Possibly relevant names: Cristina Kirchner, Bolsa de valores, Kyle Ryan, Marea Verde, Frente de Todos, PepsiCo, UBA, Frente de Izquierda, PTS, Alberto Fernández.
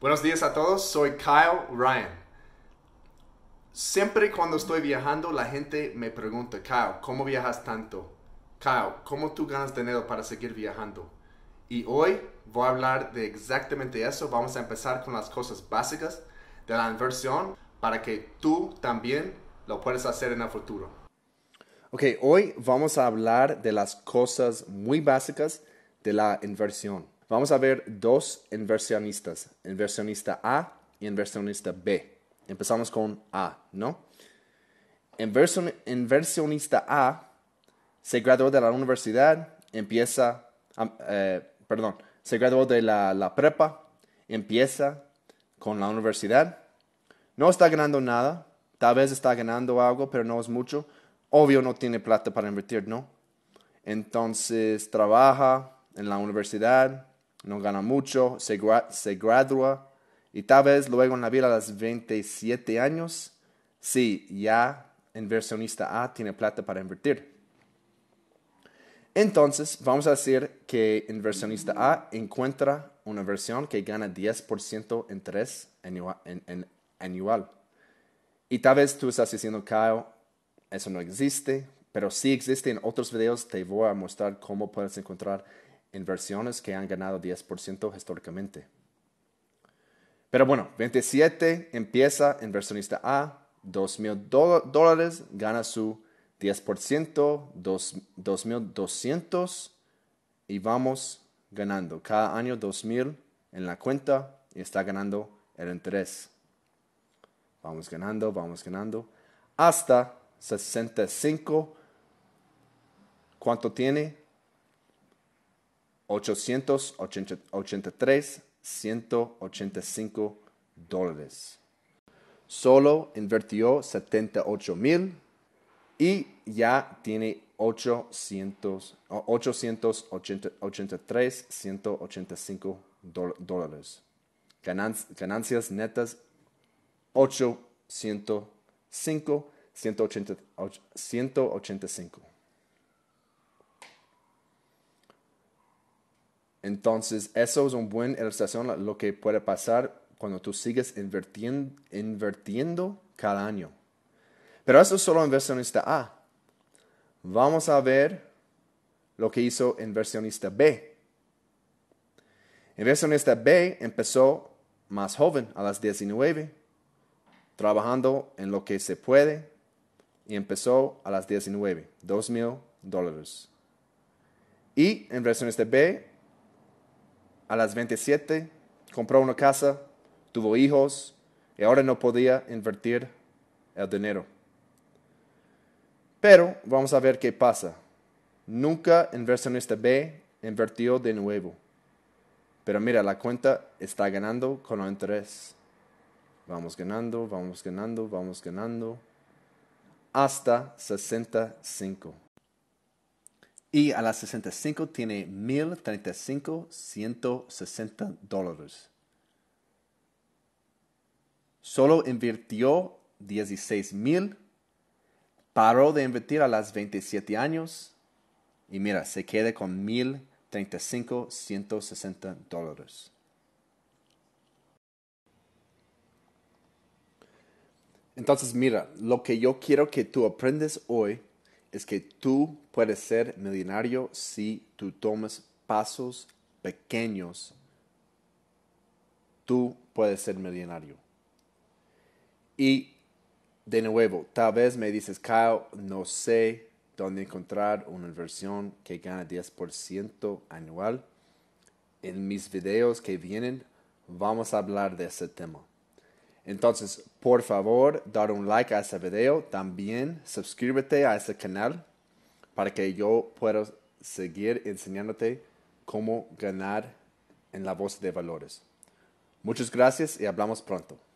Buenos días a todos, soy Kyle Ryan. Siempre cuando estoy viajando, la gente me pregunta, Kyle, ¿cómo viajas tanto? Kyle, ¿cómo tú ganas dinero para seguir viajando? Y hoy voy a hablar de exactamente eso. Vamos a empezar con las cosas básicas de la inversión para que tú también lo puedas hacer en el futuro. Ok, hoy vamos a hablar de las cosas muy básicas de la inversión. Vamos a ver dos inversionistas, inversionista A y inversionista B. Empezamos con A, ¿no? Inversionista A se graduó de la universidad, se graduó de la prepa, empieza con la universidad. No está ganando nada, tal vez está ganando algo, pero no es mucho. Obvio no tiene plata para invertir, ¿no? Entonces trabaja en la universidad. No gana mucho, se gradúa y tal vez luego en la vida a los 27 años, sí, ya inversionista A tiene plata para invertir. Entonces, vamos a decir que inversionista A encuentra una inversión que gana 10% interés anual. Y tal vez tú estás diciendo, Kyle, eso no existe, pero sí existe. En otros videos te voy a mostrar cómo puedes encontrar inversiones que han ganado 10% históricamente. Pero bueno, 27 empieza inversionista A, $2,000, gana su 10%, 2,200 y vamos ganando. Cada año 2,000 en la cuenta y está ganando el interés. Vamos ganando. Hasta 65, ¿cuánto tiene? 883, $185. Solo invirtió $78,000 y ya tiene 883, $185. Ganancias netas, 805, $185. Entonces, eso es una buena ilustración lo que puede pasar cuando tú sigues invirtiendo cada año. Pero eso es solo inversionista A. Vamos a ver lo que hizo inversionista B. Inversionista B empezó más joven, a las 19, trabajando en lo que se puede y empezó a las 19, $2,000. Y inversionista B a las 27, compró una casa, tuvo hijos y ahora no podía invertir el dinero. Pero vamos a ver qué pasa. Nunca inversionista B invirtió de nuevo. Pero mira, la cuenta está ganando con el interés. Vamos ganando. Hasta 65. Y a las 65 tiene $1,035, $160. Solo invirtió $16,000. Paró de invertir a las 27 años. Y mira, se queda con $1,035, $160. Entonces mira, lo que yo quiero que tú aprendas hoy es que tú puedes ser millonario si tú tomas pasos pequeños. Tú puedes ser millonario. Y de nuevo, tal vez me dices, Kyle, no sé dónde encontrar una inversión que gana 10% anual. En mis videos que vienen, vamos a hablar de ese tema. Entonces, por favor, dar un like a este video. También, suscríbete a este canal para que yo pueda seguir enseñándote cómo ganar en la bolsa de valores. Muchas gracias y hablamos pronto.